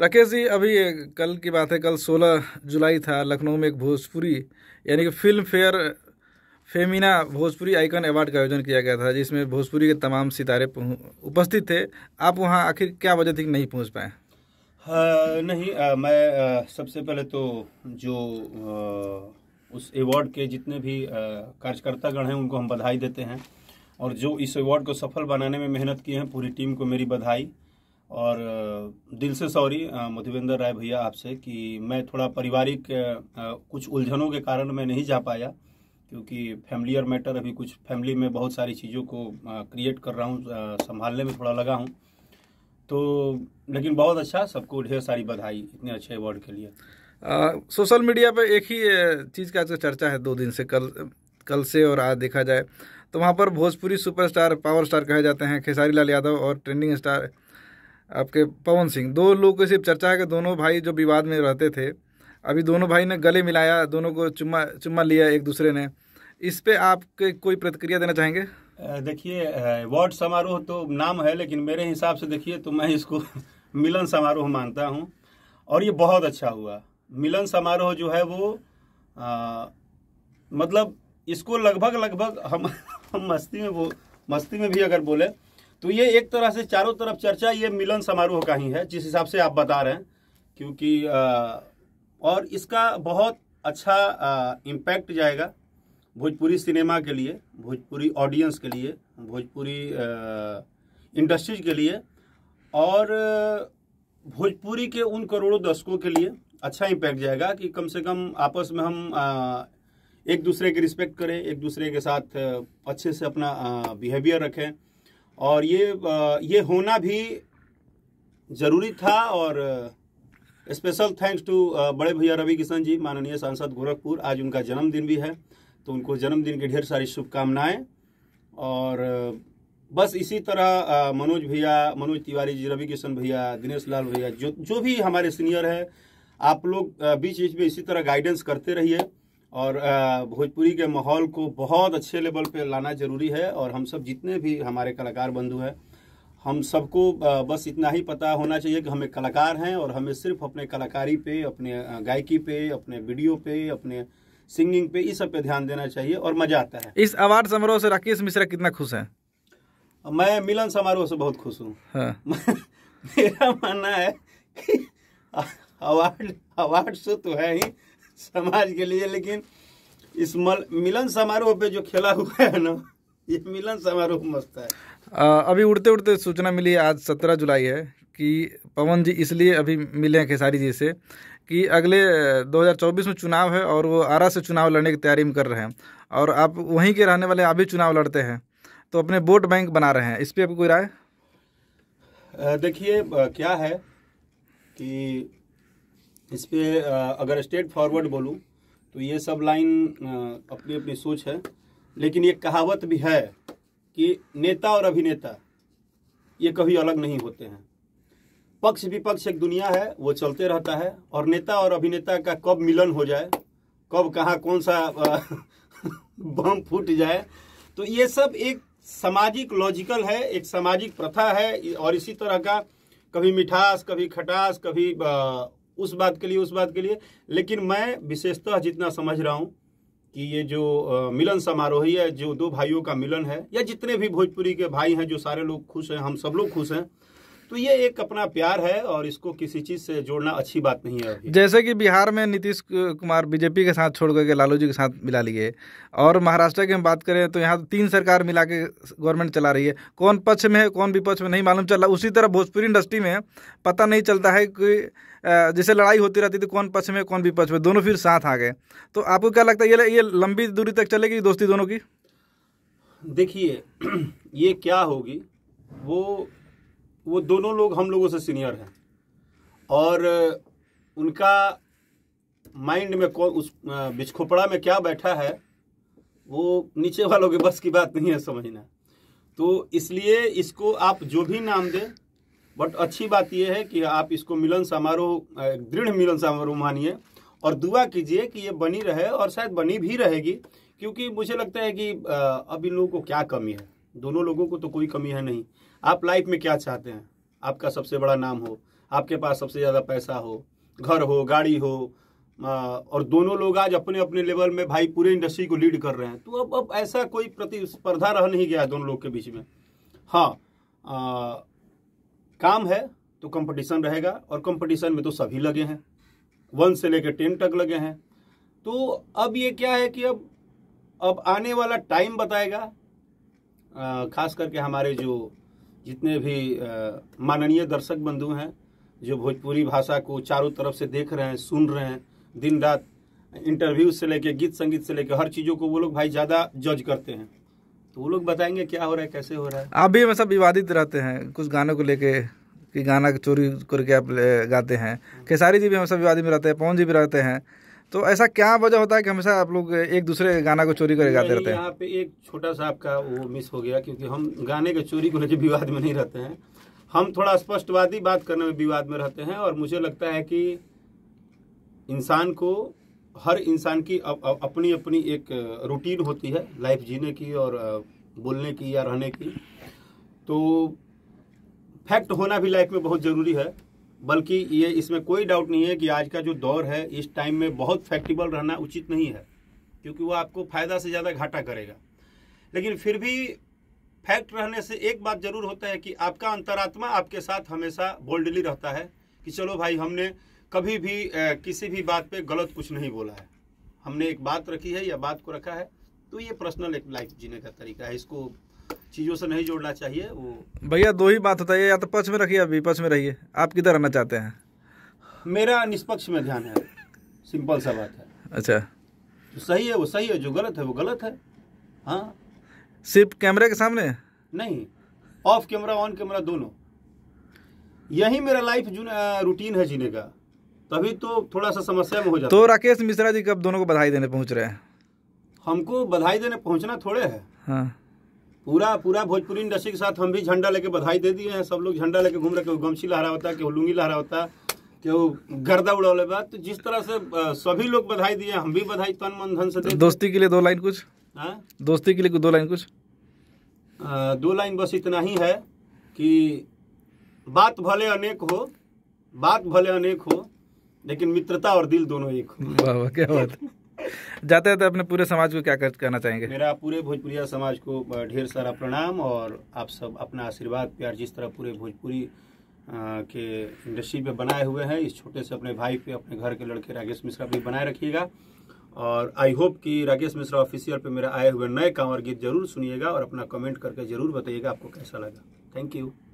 राकेश जी, अभी कल की बात है, कल 16 जुलाई था, लखनऊ में एक भोजपुरी यानी कि Filmfare Femina Bhojpuri icon award का आयोजन किया गया था, जिसमें भोजपुरी के तमाम सितारे उपस्थित थे। आप वहां आखिर क्या वजह थी कि नहीं पहुंच पाए? मैं सबसे पहले तो जो उस अवार्ड के जितने भी कार्यकर्तागण हैं उनको हम बधाई देते हैं, और जो इस अवार्ड को सफल बनाने में मेहनत की है पूरी टीम को मेरी बधाई, और दिल से सॉरी मधुवेंद्र राय भैया आपसे कि मैं थोड़ा पारिवारिक कुछ उलझनों के कारण मैं नहीं जा पाया, क्योंकि फैमिलियर मैटर अभी कुछ फैमिली में बहुत सारी चीज़ों को क्रिएट कर रहा हूँ, संभालने में थोड़ा लगा हूँ। तो लेकिन बहुत अच्छा, सबको ढेर सारी बधाई इतने अच्छे अवार्ड के लिए। सोशल मीडिया पर एक ही चीज़ का आजकल चर्चा है, 2 दिन से, कल से और आज देखा जाए तो वहाँ पर भोजपुरी सुपरस्टार, पावर स्टार कहे जाते हैं खेसारी लाल यादव, और ट्रेंडिंग स्टार आपके पवन सिंह, 2 लोग की सिर्फ चर्चा है कि दोनों भाई जो विवाद में रहते थे, अभी दोनों भाई ने गले मिलाया, दोनों को चुम्मा लिया एक दूसरे ने। इस पे आपके कोई प्रतिक्रिया देना चाहेंगे? देखिए, अवार्ड समारोह तो नाम है, लेकिन मेरे हिसाब से देखिए तो मैं इसको मिलन समारोह मानता हूँ, और ये बहुत अच्छा हुआ। मिलन समारोह जो है वो मतलब इसको लगभग हम मस्ती में भी अगर बोले तो ये एक तरह से चारों तरफ चर्चा ये मिलन समारोह का ही है, जिस हिसाब से आप बता रहे हैं, क्योंकि और इसका बहुत अच्छा इम्पैक्ट जाएगा भोजपुरी सिनेमा के लिए, भोजपुरी ऑडियंस के लिए, भोजपुरी इंडस्ट्रीज के लिए, और भोजपुरी के उन करोड़ों दर्शकों के लिए अच्छा इम्पैक्ट जाएगा कि कम से कम आपस में हम एक दूसरे की रिस्पेक्ट करें, एक दूसरे के साथ अच्छे से अपना बिहेवियर रखें, और ये होना भी जरूरी था। और स्पेशल थैंक्स टू बड़े भैया रवि किशन जी, माननीय सांसद गोरखपुर, आज उनका जन्मदिन भी है, तो उनको जन्मदिन की ढेर सारी शुभकामनाएं। और बस इसी तरह मनोज भैया, मनोज तिवारी जी, रवि किशन भैया, दिनेश लाल भैया, जो भी हमारे सीनियर हैं, आप लोग बीच बीच में इसी तरह गाइडेंस करते रहिए, और भोजपुरी के माहौल को बहुत अच्छे लेवल पे लाना जरूरी है। और हम सब जितने भी हमारे कलाकार बंधु हैं, हम सबको बस इतना ही पता होना चाहिए कि हमें कलाकार हैं, और हमें सिर्फ अपने कलाकारी पे, अपने गायकी पे, अपने वीडियो पे, अपने सिंगिंग पे, इस सब पे ध्यान देना चाहिए, और मज़ा आता है। इस अवार्ड समारोह से राकेश मिश्रा कितना खुश हैं? मैं मिलन समारोह से बहुत खुश हूँ। हाँ। मेरा मानना है कि अवार्ड से तो है ही समाज के लिए, लेकिन इस मिलन समारोह पे जो खेला हुआ है ना, ये मिलन समारोह मस्त है। अभी उड़ते उड़ते सूचना मिली, आज 17 जुलाई है, कि पवन जी इसलिए अभी मिले हैं खेसारी जी से कि अगले 2024 में चुनाव है और वो आरा से चुनाव लड़ने की तैयारी में कर रहे हैं, और आप वहीं के रहने वाले, आप भी चुनाव लड़ते हैं, तो अपने वोट बैंक बना रहे हैं, इस पर आपकी कोई राय? देखिए, क्या है कि इस पर अगर स्ट्रेट फॉरवर्ड बोलूं तो ये सब लाइन अपनी अपनी सोच है, लेकिन ये कहावत भी है कि नेता और अभिनेता ये कभी अलग नहीं होते हैं। पक्ष विपक्ष एक दुनिया है, वो चलते रहता है, और नेता और अभिनेता का कब मिलन हो जाए, कब कहाँ कौन सा बम फूट जाए, तो ये सब एक सामाजिक लॉजिकल है, एक सामाजिक प्रथा है, और इसी तरह का कभी मिठास, कभी खटास, कभी उस बात के लिए। लेकिन मैं विशेषतः जितना समझ रहा हूँ कि ये जो मिलन समारोह है, जो 2 भाइयों का मिलन है, या जितने भी भोजपुरी के भाई हैं, जो सारे लोग खुश हैं, हम सब लोग खुश हैं, तो ये एक अपना प्यार है, और इसको किसी चीज़ से जोड़ना अच्छी बात नहीं है। जैसे कि बिहार में नीतीश कुमार बीजेपी के साथ छोड़ करके लालू जी के साथ मिला लिए, और महाराष्ट्र की हम बात करें तो यहाँ 3 सरकार मिला के गवर्नमेंट चला रही है, कौन पक्ष में है कौन विपक्ष में नहीं मालूम चला। उसी तरह भोजपुरी इंडस्ट्री में पता नहीं चलता है कि जैसे लड़ाई होती रहती थी, कौन पक्ष में कौन विपक्ष में, दोनों फिर साथ आ गए। तो आपको क्या लगता है ये लंबी दूरी तक चलेगी दोस्ती दोनों की? देखिए, ये क्या होगी, वो दोनों लोग हम लोगों से सीनियर हैं, और उनका माइंड में उस बिछखोपड़ा में क्या बैठा है वो नीचे वालों के बस की बात नहीं है समझना। तो इसलिए इसको आप जो भी नाम दें, बट अच्छी बात यह है कि आप इसको मिलन समारोह, दृढ़ मिलन समारोह मानिए, और दुआ कीजिए कि ये बनी रहे, और शायद बनी भी रहेगी, क्योंकि मुझे लगता है कि अब इन लोगों को क्या कमी है, दोनों लोगों को तो कोई कमी है नहीं। आप लाइफ में क्या चाहते हैं, आपका सबसे बड़ा नाम हो, आपके पास सबसे ज़्यादा पैसा हो, घर हो, गाड़ी हो, और दोनों लोग आज अपने अपने लेवल में भाई पूरे इंडस्ट्री को लीड कर रहे हैं। तो अब ऐसा कोई प्रतिस्पर्धा रह नहीं गया है दोनों लोग के बीच में। हाँ, काम है तो कंपटीशन रहेगा, और कंपटीशन में तो सभी लगे हैं, 1 से लेकर 10 तक लगे हैं। तो अब ये क्या है कि अब आने वाला टाइम बताएगा, खास करके हमारे जो जितने भी माननीय दर्शक बंधु हैं जो भोजपुरी भाषा को चारों तरफ से देख रहे हैं, सुन रहे हैं, दिन रात इंटरव्यू से लेके गीत संगीत से लेके हर चीज़ों को वो लोग भाई ज़्यादा जज करते हैं। तो वो लोग बताएंगे क्या हो रहा है, कैसे हो रहा है। आप भी मतलब विवादित रहते हैं कुछ गानों को लेके कि गाना चोरी करके आप गाते हैं, खेसारी जी भी हमेशा विवाद में रहते हैं, पवन जी भी रहते हैं। तो ऐसा क्या वजह होता है कि हमेशा आप लोग एक दूसरे गाना को चोरी करके गाते रहते हैं? यहाँ पे एक छोटा सा आपका वो मिस हो गया, क्योंकि हम गाने के चोरी को लेकर विवाद में नहीं रहते हैं, हम थोड़ा स्पष्टवादी बात करने में विवाद में रहते हैं। और मुझे लगता है कि इंसान को, हर इंसान की अपनी अपनी एक रूटीन होती है लाइफ जीने की और बोलने की या रहने की। तो फैक्ट होना भी लाइफ में बहुत ज़रूरी है, बल्कि ये इसमें कोई डाउट नहीं है कि आज का जो दौर है इस टाइम में बहुत फैक्टेबल रहना उचित नहीं है, क्योंकि वो आपको फ़ायदा से ज़्यादा घाटा करेगा। लेकिन फिर भी फैक्ट रहने से एक बात ज़रूर होता है कि आपका अंतरात्मा आपके साथ हमेशा बोल्डली रहता है कि चलो भाई, हमने कभी भी किसी भी बात पे गलत कुछ नहीं बोला है, हमने एक बात रखी है या बात को रखा है। तो ये पर्सनल एक लाइफ जीने का तरीका है, इसको चीज़ों से नहीं जोड़ना चाहिए। वो भैया दो ही बात होता है, या तो पक्ष में रखिए या विपक्ष में रहिए, आप किधर रहना चाहते हैं? मेरा निष्पक्ष में ध्यान है, सिंपल सा बात है। अच्छा, तो सही है वो सही है, जो गलत है वो गलत है। हाँ, सिर्फ कैमरे के सामने नहीं, ऑफ कैमरा ऑन कैमरा दोनों, यही मेरा लाइफ रूटीन है जीने का, तभी तो थोड़ा सा समस्या में हो जाता है। तो राकेश मिश्रा जी कब दोनों को बधाई देने पहुँच रहे हैं? हमको बधाई देने पहुँचना थोड़े है, हाँ पूरा भोजपुरी इंडस्ट्री के साथ हम भी झंडा लेके बधाई दे दिए हैं। सब लोग झंडा लेके घूम रहे, क्यों गमछी लहरा होता है, क्यों लुंगी लहरा होता है, क्यों गर्दा उड़ा वाले बात। तो जिस तरह से सभी लोग बधाई दिए, हम भी बधाई तन मन धन से दे। दोस्ती के लिए दो लाइन कुछ, हाँ दोस्ती के लिए दो लाइन कुछ, दो लाइन बस इतना ही है कि बात भले अनेक हो लेकिन मित्रता और दिल दोनों एक हो। वाह वाह, क्या बात। जाते जाते अपने पूरे समाज को क्या कहना चाहेंगे? मेरा पूरे भोजपुरिया समाज को ढेर सारा प्रणाम, और आप सब अपना आशीर्वाद प्यार जिस तरह पूरे भोजपुरी के इंडस्ट्री पे बनाए हुए हैं, इस छोटे से अपने भाई पे, अपने घर के लड़के राकेश मिश्रा पे बनाए रखिएगा। और आई होप कि राकेश मिश्रा ऑफिशियल पे मेरा आए हुए नए काम और गीत जरूर सुनिएगा, और अपना कमेंट करके जरूर बताइएगा आपको कैसा लगा। Thank you.